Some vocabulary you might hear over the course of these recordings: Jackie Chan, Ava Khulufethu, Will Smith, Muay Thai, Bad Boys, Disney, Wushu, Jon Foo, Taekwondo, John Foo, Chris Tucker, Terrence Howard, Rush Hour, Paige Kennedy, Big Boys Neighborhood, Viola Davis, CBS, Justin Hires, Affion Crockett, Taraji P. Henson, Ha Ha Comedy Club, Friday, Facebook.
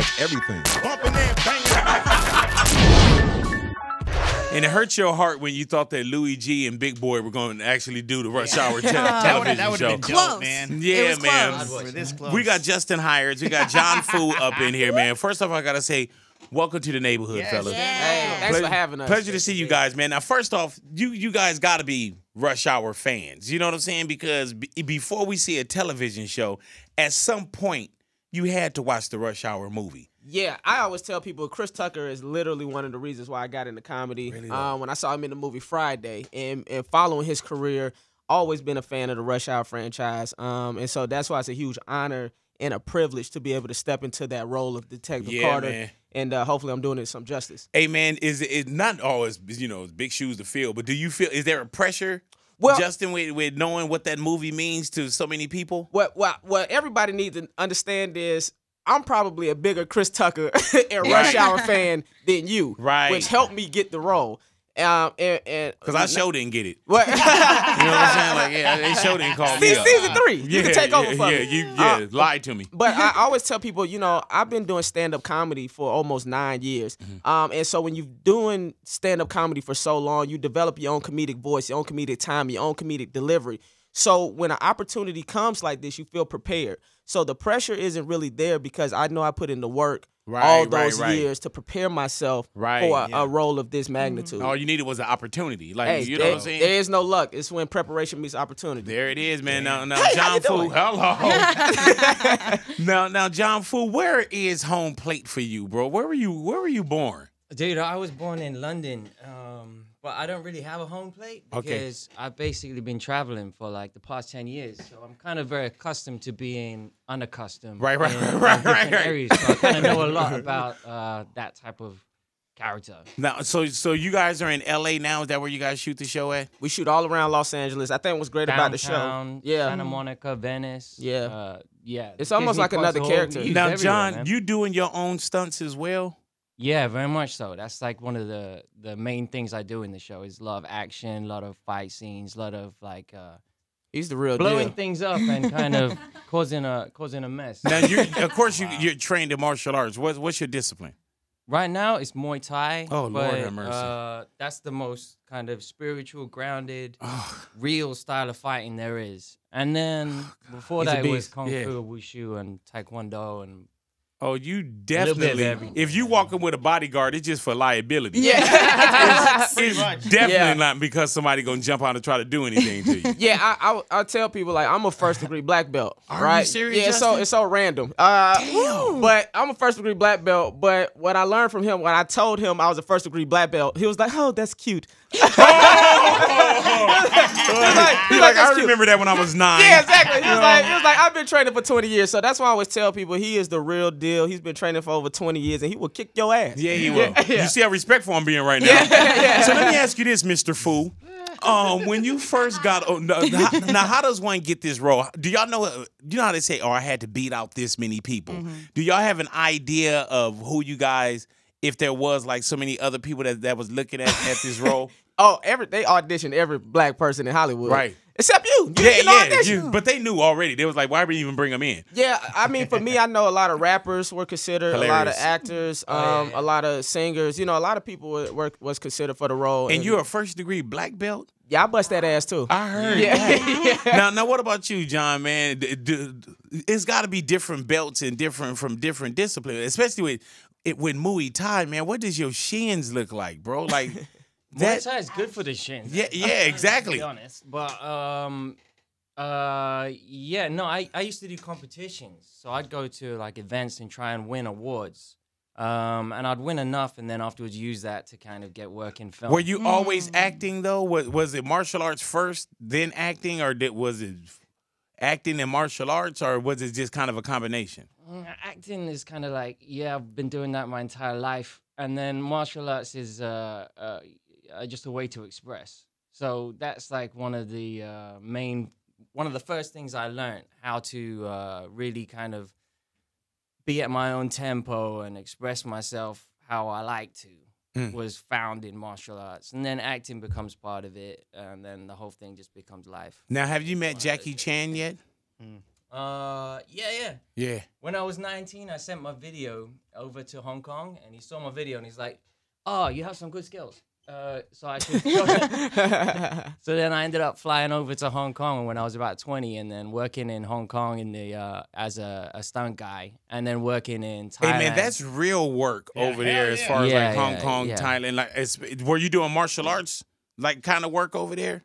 has everything. Bumping and banging. And it hurt your heart when you thought that Louis G and Big Boy were going to actually do the Rush Hour television that show. That would have been dope, man. Yeah, man. We're this close. We got Justin Hires. We got Jon Foo up in here, man. First off, I got to say, welcome to the neighborhood, fellas. Hey, thanks for having us. Pleasure to see you guys, man. Now, first off, you guys got to be Rush Hour fans. You know what I'm saying? Because before we see a television show, at some point, you had to watch the Rush Hour movie. Yeah, I always tell people Chris Tucker is literally one of the reasons why I got into comedy. Really? When I saw him in the movie Friday and following his career, always been a fan of the Rush Hour franchise. And so that's why it's a huge honor and a privilege to be able to step into that role of Detective Carter. Man. And hopefully I'm doing it some justice. Hey, man, is it not always, you know, big shoes to fill, but do you feel, is there a pressure, Justin, with knowing what that movie means to so many people? What everybody needs to understand is I'm probably a bigger Chris Tucker and Rush Hour fan than you, which helped me get the role. Because I sure didn't get it. What? You know what I'm saying? Like, yeah, they sure didn't call me up. Season 3. You can take over for me. Yeah, lied to me. But I always tell people, you know, I've been doing stand-up comedy for almost 9 years. And so when you're doing stand-up comedy for so long, you develop your own comedic voice, your own comedic time, your own comedic delivery. So when an opportunity comes like this, you feel prepared. So the pressure isn't really there because I know I put in the work all those years to prepare myself for a role of this magnitude. All you needed was an opportunity. Like, hey, you know what I'm saying? There is no luck. It's when preparation meets opportunity. There it is, man. Now, hey, Jon Foo, hello. now, Jon Foo, where is home plate for you, bro? Where were you born? Dude, I was born in London, but I don't really have a home plate because I've basically been traveling for like the past 10 years. So I'm kind of very accustomed to being unaccustomed. Right. Areas, so I kind of know a lot about that type of character. Now, so you guys are in L.A. now? Is that where you guys shoot the show at? We shoot all around Los Angeles. I think what's great about the show. Santa Monica, Venice. Yeah. Yeah. It's almost Disney like another character. Now, Jon, you doing your own stunts as well? Yeah, very much so. That's like one of the main things I do in the show is a lot of action, a lot of fight scenes, a lot of like he's the real blowing things up and kind of causing a mess. Now, you're trained in martial arts. What's your discipline? Right now, it's Muay Thai. Oh, Lord have mercy. That's the most kind of spiritual, grounded, real style of fighting there is. And then before that, it was Kung Fu, Wushu, and Taekwondo, and oh, you definitely, if you walk in with a bodyguard, it's just for liability. Yeah. it's definitely not because somebody going to jump out and try to do anything to you. Yeah, I tell people, like, I'm a first-degree black belt. Are you serious, Justin? it's so random. Damn. But I'm a first-degree black belt, but what I learned from him, when I told him I was a first-degree black belt, he was like, oh, that's cute. He's like, I remember that when I was 9. Yeah, exactly. He was like, I've been training for 20 years, so that's why I always tell people he is the real deal. He's been training for over 20 years, and he will kick your ass. Yeah, he will. Yeah. You see how respectful I'm being right now. So let me ask you this, Mr. Foo. When you first got, now how does one get this role? Do y'all know? You know how they say, "Oh, I had to beat out this many people." Do y'all have an idea of who you guys? If there was like so many other people that was looking at this role. They auditioned every black person in Hollywood. Right. Except you. You. But they knew already. They was like, why would we even bring them in? Yeah, I mean, for me, I know a lot of rappers were considered, a lot of actors, a lot of singers. You know, a lot of people was considered for the role. And you're a first-degree black belt? Yeah, I bust that ass, too. I heard that. Now, what about you, Jon, man? It's got to be different belts and from different disciplines, especially with Muay Thai, man. What does your shins look like, bro? Like... Muay Thai is good for the shins. Yeah, exactly. To be honest, but I used to do competitions, so I'd go to like events and try and win awards, and I'd win enough, and then afterwards use that to kind of get work in film. Were you always acting though? Was it martial arts first, then acting, or was it acting and martial arts, or was it just kind of a combination? Acting is kind of like I've been doing that my entire life, and then martial arts is just a way to express. So that's like one of the first things I learned, how to really kind of be at my own tempo and express myself how I like to, was found in martial arts. And then acting becomes part of it, and then the whole thing just becomes life. Now, have you met Jackie Chan yet? Yeah. When I was 19, I sent my video over to Hong Kong, and he saw my video, and he's like, "Oh, you have some good skills." So I should so then I ended up flying over to Hong Kong when I was about 20, and then working in Hong Kong in the as a stunt guy, and then working in Thailand. Hey man, that's real work over there. Yeah. As far as like Hong Kong, Thailand. Like, were you doing martial arts like kind of work over there?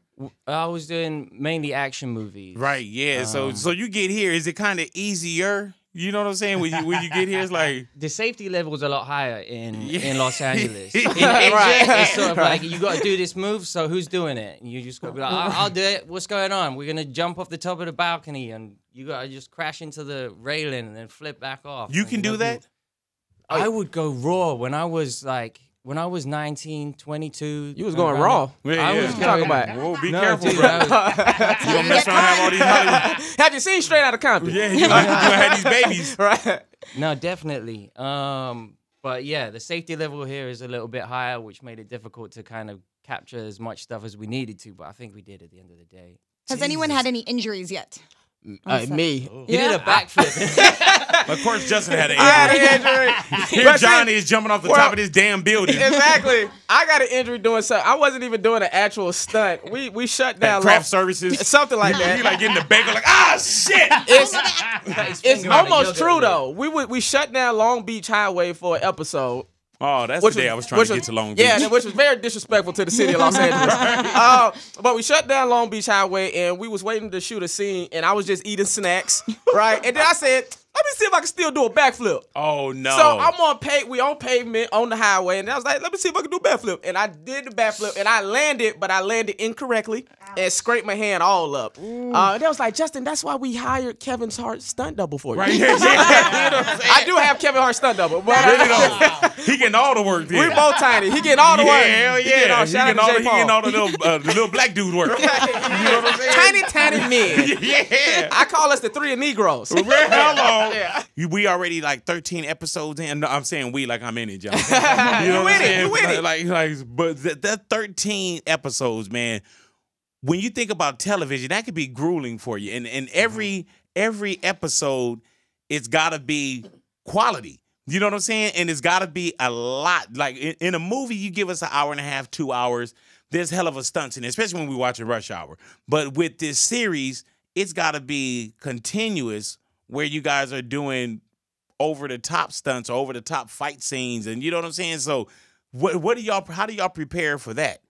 I was doing mainly action movies. Right. Yeah. So you get here, is it kind of easier? You know what I'm saying? When you get here, it's like the safety level is a lot higher in Los Angeles. It's sort of like you got to do this move, so who's doing it? And you just got to be like, I'll do it. What's going on? We're gonna jump off the top of the balcony, and you got to just crash into the railing and then flip back off. You can do that. I would go raw when I was 19, 22. You was going raw. I was talking about. Whoa, be careful, dude, bro. You gonna mess around have all these babies? Have you seen Straight Outta Compton? Yeah, you gonna have these babies, right? No, definitely. But yeah, the safety level here is a little bit higher, which made it difficult to kind of capture as much stuff as we needed to. But I think we did at the end of the day. Has anyone had any injuries yet? Me. Oh. He did a backflip. Of course, Justin had an injury. Here Johnny is jumping off the top of this damn building. Exactly. I got an injury doing something. I wasn't even doing an actual stunt. We shut down craft services. Something like that. You like getting the bagel like, ah, shit. It's almost true, though. We shut down Long Beach Highway for an episode. Oh, that's the day I was trying to get to Long Beach. Yeah, which was very disrespectful to the city of Los Angeles. But we shut down Long Beach Highway, and we was waiting to shoot a scene, and I was just eating snacks, right? And then I said, let me see if I can still do a backflip. Oh, no. So I'm on we on pavement on the highway, and I was like, let me see if I can do a backflip. And I did the backflip, and I landed, but I landed incorrectly and scraped my hand all up. And I was like, Justin, that's why we hired Kevin Hart's stunt double for you. Right. Yeah. I do have Kevin Hart's stunt double. But really don't. He getting all the work there. We both tiny. He getting all the work. Hell yeah. He getting all the little black dude work. You know what I'm saying? Tiny, tiny men. Yeah. I call us the three of Negroes. Hello. Yeah. We already like 13 episodes in. No, I'm saying we like I'm in it, y'all. You know what I'm saying? But that 13 episodes, man, when you think about television, that could be grueling for you. And every episode, it's got to be quality. You know what I'm saying? And it's got to be a lot. Like in a movie, you give us an hour and a half, 2 hours. There's hell of a stunts in it, especially when we watch a Rush Hour. But with this series, it's got to be continuous where you guys are doing over-the-top stunts or over-the-top fight scenes. And you know what I'm saying? So what do y'all? How do y'all prepare for that?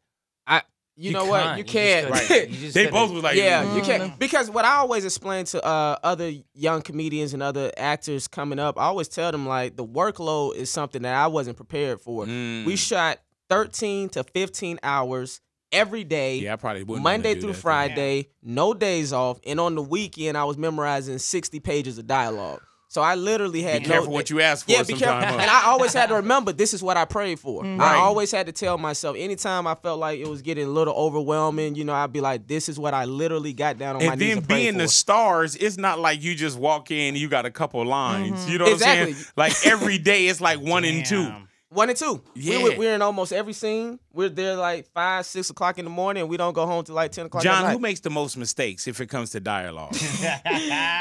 You know what? You can't. Right. They both was like, you can't. Because what I always explain to other young comedians and other actors coming up, I always tell them, like, the workload is something that I wasn't prepared for. We shot 13 to 15 hours every day, I probably wouldn't Monday through Friday, no days off. And on the weekend, I was memorizing 60 pages of dialogue. So I literally had be careful what you ask for. Yeah, be careful. And I always had to remember this is what I prayed for. I always had to tell myself anytime I felt like it was getting a little overwhelming, you know, I'd be like, this is what I literally got down on my knees. And then being the stars, it's not like you just walk in and you got a couple lines. You know what I'm saying? Like every day, it's like one and two. One and two. Yeah. We're in almost every scene. We're there like 5, 6 o'clock in the morning, and we don't go home till like 10 o'clock at night. John, who makes the most mistakes if it comes to dialogue?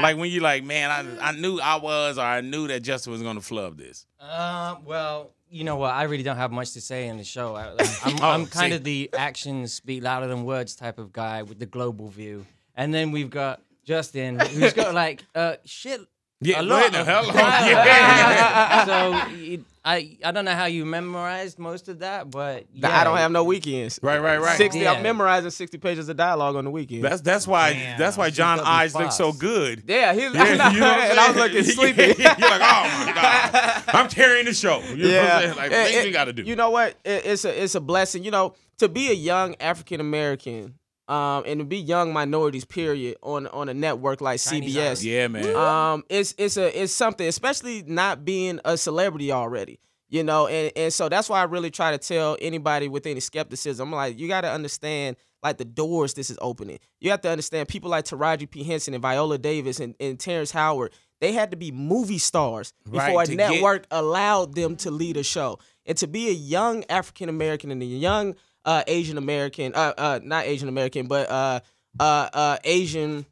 Like when you're like, man, I knew I was, or I knew that Justin was going to flub this. Well, you know what? I really don't have much to say in the show. I'm kind of the actions speak louder than words type of guy with the global view. And then we've got Justin, who's got like, shit. Yeah, so I don't know how you memorized most of that, but yeah. I don't have no weekends. Right. 60. Yeah. I'm memorizing 60 pages of dialogue on the weekend. That's why John eyes look so good. Yeah, and I was looking sleepy. You're like, oh my god, I'm carrying the show. You know what I'm saying? Like, things we got to do. You know what? It's a blessing. You know, to be a young African American. And to be young minorities, period, on a network like CBS, yeah, man. It's something, especially not being a celebrity already, you know. And so that's why I really try to tell anybody with any skepticism, I'm like, you got to understand like the doors this is opening. You have to understand people like Taraji P. Henson and Viola Davis and Terrence Howard. They had to be movie stars before a network allowed them to lead a show. And to be a young African American and a young Asian American, not Asian American, but Asian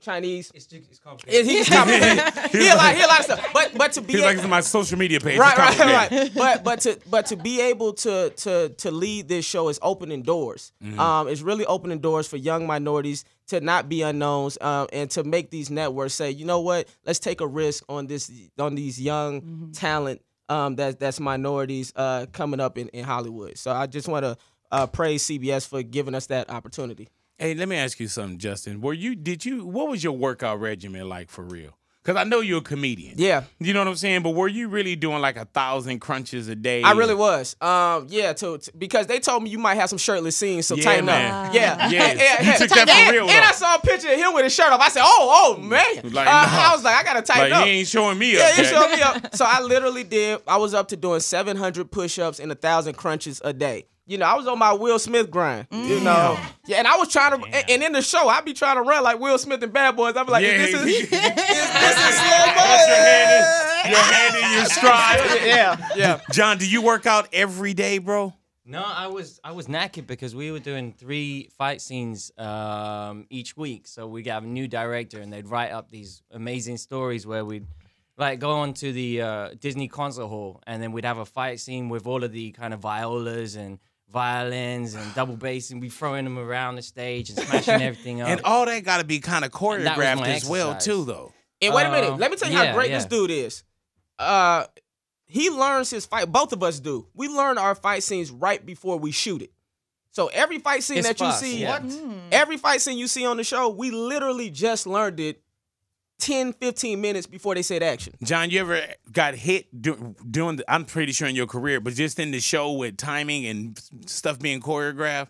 Chinese. It's complicated. He's complicated. he a lot of stuff. But to be like my social media page. Right. But to be able to lead this show is opening doors. Mm-hmm. It's really opening doors for young minorities to not be unknowns, and to make these networks say, you know what, let's take a risk on this on these young mm-hmm. talent that's minorities coming up in Hollywood. So I just want to praise CBS for giving us that opportunity. Hey, let me ask you something, Justin. What was your workout regimen like for real? Because I know you're a comedian. Yeah. You know what I'm saying? But were you really doing like 1,000 crunches a day? I really was. Yeah, because they told me you might have some shirtless scenes, so tighten up. Yeah. You took that for real, though. And I saw a picture of him with his shirt off. I said, oh, man. Like, I was like, I got to tighten up. He ain't showing me up. Yeah, he showed me up. So I literally I was up to doing 700 push-ups and 1,000 crunches a day. You know, I was on my Will Smith grind, you know. Yeah, and I was trying to, and in the show, I'd be trying to run like Will Smith and Bad Boys. I'd be like, this is slow motion. Your hand in your stride. Yeah. John, do you work out every day, bro? No, I was knackered because we were doing 3 fight scenes each week. So we'd have a new director, and they'd write up these amazing stories where we'd, like, go on to the Disney concert hall, and then we'd have a fight scene with all of the kind of violas and violins and double bass, and we throwing them around the stage and smashing everything up. And all that got to be kind of choreographed as well, too, though. And wait a minute. Let me tell you how great this dude is. He learns his fight. Both of us do. We learn our fight scenes right before we shoot it. So every fight scene every fight scene you see on the show, we literally just learned it 10-15 minutes before they said action. John, you ever got hit doing I'm pretty sure in your career, but just in the show with timing and stuff being choreographed?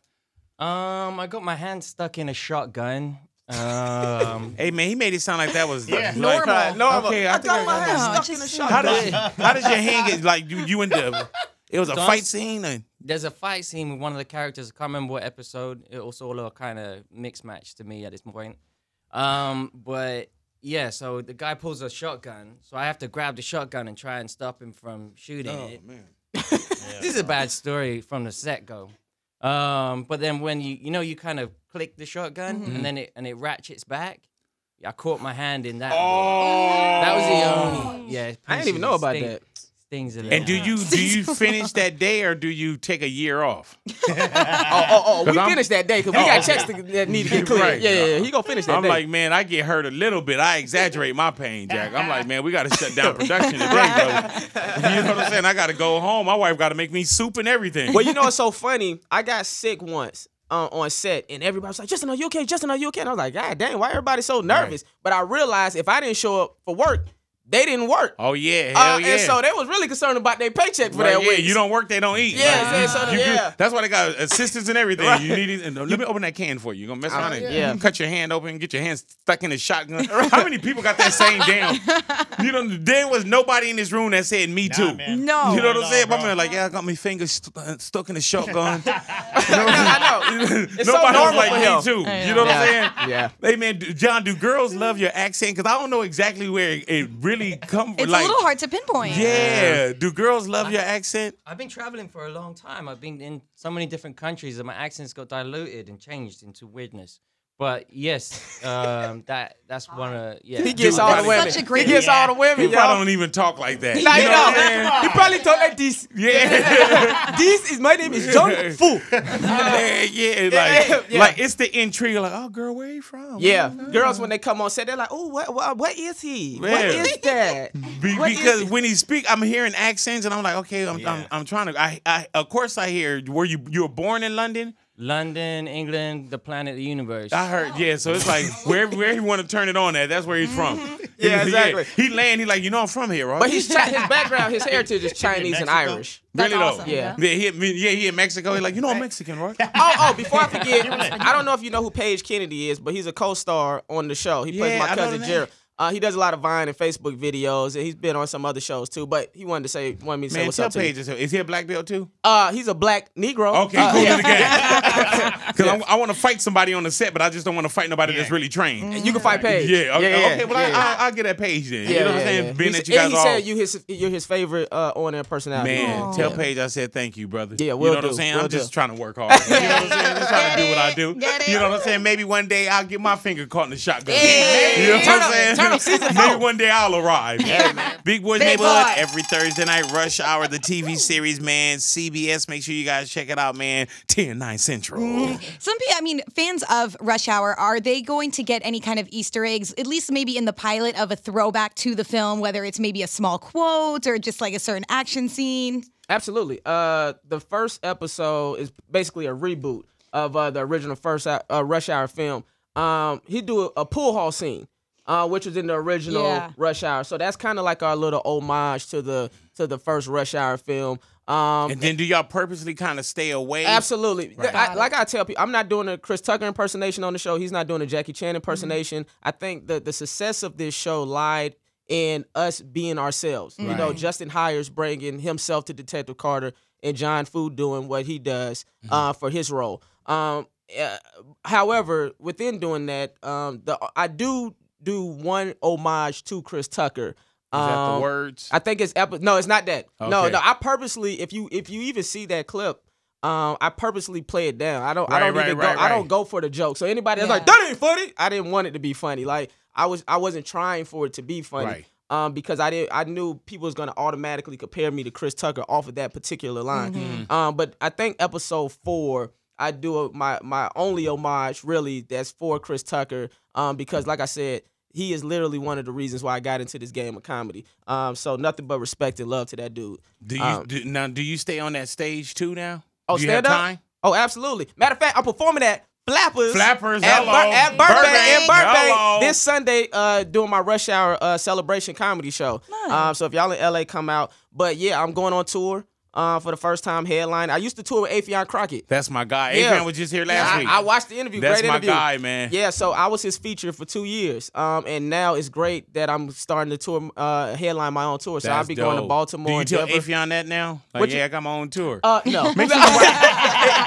I got my hand stuck in a shotgun. Hey, man, he made it sound like that was normal. Okay, I got my hand stuck in a shotgun. How did your hand get, like, you went to, it was a fight scene? There's a fight scene with one of the characters. I can't remember what episode. It was all a kind of mixed match to me at this point. But yeah, so the guy pulls a shotgun, so I have to grab the shotgun and try and stop him from shooting it. Oh, man. This is a bad story from the set-go. But then when you kind of click the shotgun, mm-hmm. and then it ratchets back, I caught my hand in that. Oh! That was the only... Yeah, I didn't even know about that. And do you finish that day, or do you take a year off? We finish that day because we got checks that need to get cleared. Right. Yeah, he gonna finish that day. I'm like, man, I get hurt a little bit. I exaggerate my pain, Jack. I'm like, man, we gotta shut down production today, bro. You know what I'm saying? I gotta go home. My wife gotta make me soup and everything. Well, you know what's so funny? I got sick once on set, and everybody was like, Justin, are you okay? Justin, are you okay? And I was like, God dang, why everybody so nervous? Right. But I realized if I didn't show up for work, they didn't work. Oh, yeah. Hell yeah. And so they was really concerned about their paycheck for that week. You don't work, they don't eat. Yeah, like, that's why they got assistants and everything. Right. You need it. Let me open that can for you. You're going to mess around and cut your hand open and get your hand stuck in a shotgun. How many people got that same damn? You know, there was nobody in this room that said me too. Man. No. You know what I'm saying? My man like, I got my fingers stuck in a shotgun. I know. It's nobody so like me too. You know what I'm saying? Yeah. Hey, man, John, do girls love your accent? Because I don't know exactly where it really come, it's like, a little hard to pinpoint. Yeah. Do girls love your accent? I've been traveling for a long time. I've been in so many different countries and my accents got diluted and changed into weirdness. But yes, that's one of he gets all the women. He gets all the women. He probably don't even talk like that. Nah, you know, he probably talk like this. Yeah, this is my name is Jon Foo. Like it's the intrigue. Like, oh girl, where are you from? Yeah, girls when they come on set, they're like, oh, what is he? Yeah. What is that? Because when he speak, I'm hearing accents, and I'm like, okay, I'm trying to. I of course I hear. Were you were born in London? London, England, the planet, the universe. I heard, yeah. So it's like wherever he want to turn it on at, that's where he's from. Yeah, exactly. He land, he like, you know, I'm from here, right? But his background, his heritage is Chinese and Irish. That's really awesome, though. Yeah. He in Mexico. He's like, you know, I'm Mexican, right? Oh, before I forget, I don't know if you know who Paige Kennedy is, but he's a co-star on the show. He plays my cousin Jared. He does a lot of Vine and Facebook videos, and he's been on some other shows too. But he wanted me to say what's up to you. Is he a black belt too? He's a black Negro. Okay, cool in the game. Because I want to fight somebody on the set, but I just don't want to fight nobody that's really trained. You can fight Paige. Yeah. Okay. Well, I'll get that Paige then. You know what I'm saying? Being that you guys all. He said you're his favorite on-air personality. Man, tell Paige I said thank you, brother. Yeah, we'll do. You know what I'm saying? I'm just trying to work hard. You know what I'm saying? Just trying to do what I do. You know what I'm saying? Maybe one day I'll get my finger caught in the shotgun. You know what I'm saying? Maybe one day I'll arrive. Yeah, man. Big Boys Neighborhood every Thursday night. Rush Hour, the TV series, man. CBS. Make sure you guys check it out, man. 10/9 Central. Some people, I mean, fans of Rush Hour, are they going to get any kind of Easter eggs? At least maybe in the pilot of a throwback to the film, whether it's maybe a small quote or just like a certain action scene. Absolutely. The first episode is basically a reboot of the original first Rush Hour film. He do a pool hall scene. Which was in the original Rush Hour, so that's kind of like our little homage to the first Rush Hour film. And then do y'all purposely kind of stay away? Absolutely. Right. Like I tell people, I'm not doing a Chris Tucker impersonation on the show. He's not doing a Jackie Chan impersonation. I think the success of this show lied in us being ourselves. Right. You know, Justin Hires bringing himself to Detective Carter and Jon Foo doing what he does for his role. However, within doing that, I do one homage to Chris Tucker. Is that the words? I think it's no, it's not that. Okay. No, I purposely, if you even see that clip, I purposely play it down. I don't go for the joke. So anybody that's like, that ain't funny, I didn't want it to be funny. Like I wasn't trying for it to be funny. Right. Because I knew people was gonna automatically compare me to Chris Tucker off of that particular line. But I think episode 4 I do my only homage really that's for Chris Tucker, because like I said, he is literally one of the reasons why I got into this game of comedy. So nothing but respect and love to that dude. Do you do you stay on that stage too now? Oh, stand up? Oh, absolutely. Matter of fact, I'm performing at Flappers at Burbank this Sunday, doing my Rush Hour celebration comedy show. Nice. So if y'all in LA, come out. But yeah, I'm going on tour. For the first time, headline. I used to tour with Affion Crockett. That's my guy. Yeah. Affion was just here last week. I watched the interview. That's great interview. That's my guy, man. Yeah, so I was his feature for 2 years. And now it's great that I'm starting to tour, headline my own tour. So I'll be going to Baltimore. Do you tell Affion that now? Like, I got my own tour. No. Make sure you watch,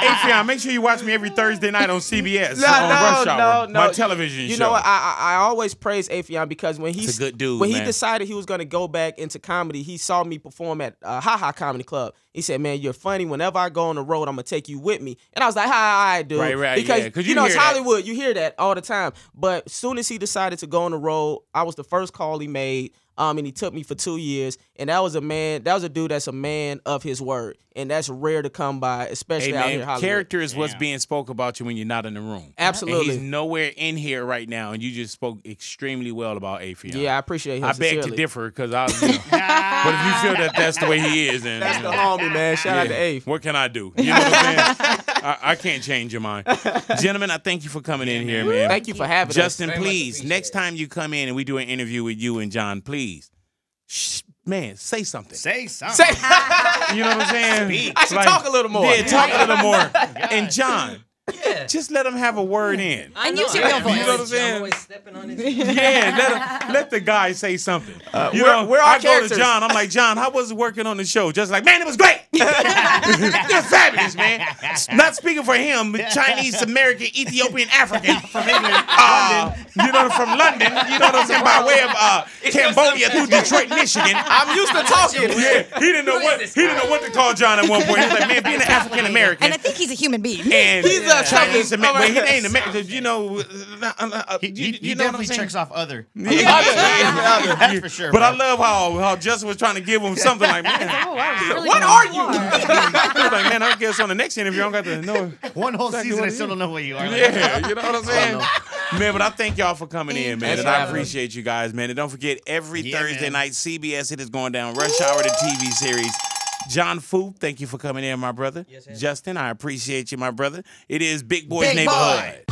Affion, make sure you watch me every Thursday night on CBS. Rush Hour, my television show. You know what? I always praise Affion because when he's a good dude, when he decided he was going to go back into comedy, he saw me perform at Ha Ha Comedy Club. He said, "Man, you're funny. Whenever I go on the road, I'm gonna take you with me." And I was like, "Hi, dude." Right, because you know it's Hollywood. You hear that all the time. But as soon as he decided to go on the road, I was the first call he made. And he took me for 2 years. And that was a man. That was a dude that's a man of his word, and that's rare to come by, especially out here in Hollywood. Character is what's being spoken about you when you're not in the room. Absolutely. And he's nowhere in here right now, and you just spoke extremely well about Affion. Yeah, I appreciate him. I beg to differ because I. You know, but if you feel that that's the way he is, then that's the homie, man. Shout out to Affion. What can I do? You know what I'm saying? I can't change your mind, gentlemen. I thank you for coming in here, man. Thank you for having us, Justin. Please, next time you come in and we do an interview with you and Jon, please, say something. Say something. You know what I'm saying? Speak. I should talk a little more. Yeah, talk a little more. And Jon. Yeah. Just let him have a word in. And use your voice. You know what I'm saying? Always stepping on his let the guy say something. You know, I go to Jon. I'm like, Jon, how was it working on the show? Just like, man, it was great. It was fabulous, man. Not speaking for him, but Chinese, American, Ethiopian, African from England, you know, from London. You know what I'm saying? By way of Cambodia through Detroit, Michigan. I'm used to talking. Yeah, he didn't know what to call Jon at one point. He's like, man, being an African American, and I think he's a human being. And he's a Chinese American, but he ain't American. You know, he definitely checks off other. That's for sure. But I love how Justin was trying to give him something like, man, what are you? Like, man, I guess on the next interview, I don't got to know. One whole season, I still don't know where you are. Yeah, you know what I'm saying? Man, but I thank y'all for coming in, man. And I appreciate you guys, man. And don't forget, every Thursday night, CBS, it is going down. Rush Hour, the TV series. Jon Foo, thank you for coming in, my brother. Yes, Justin, I appreciate you, my brother. It is Big Boys Neighborhood.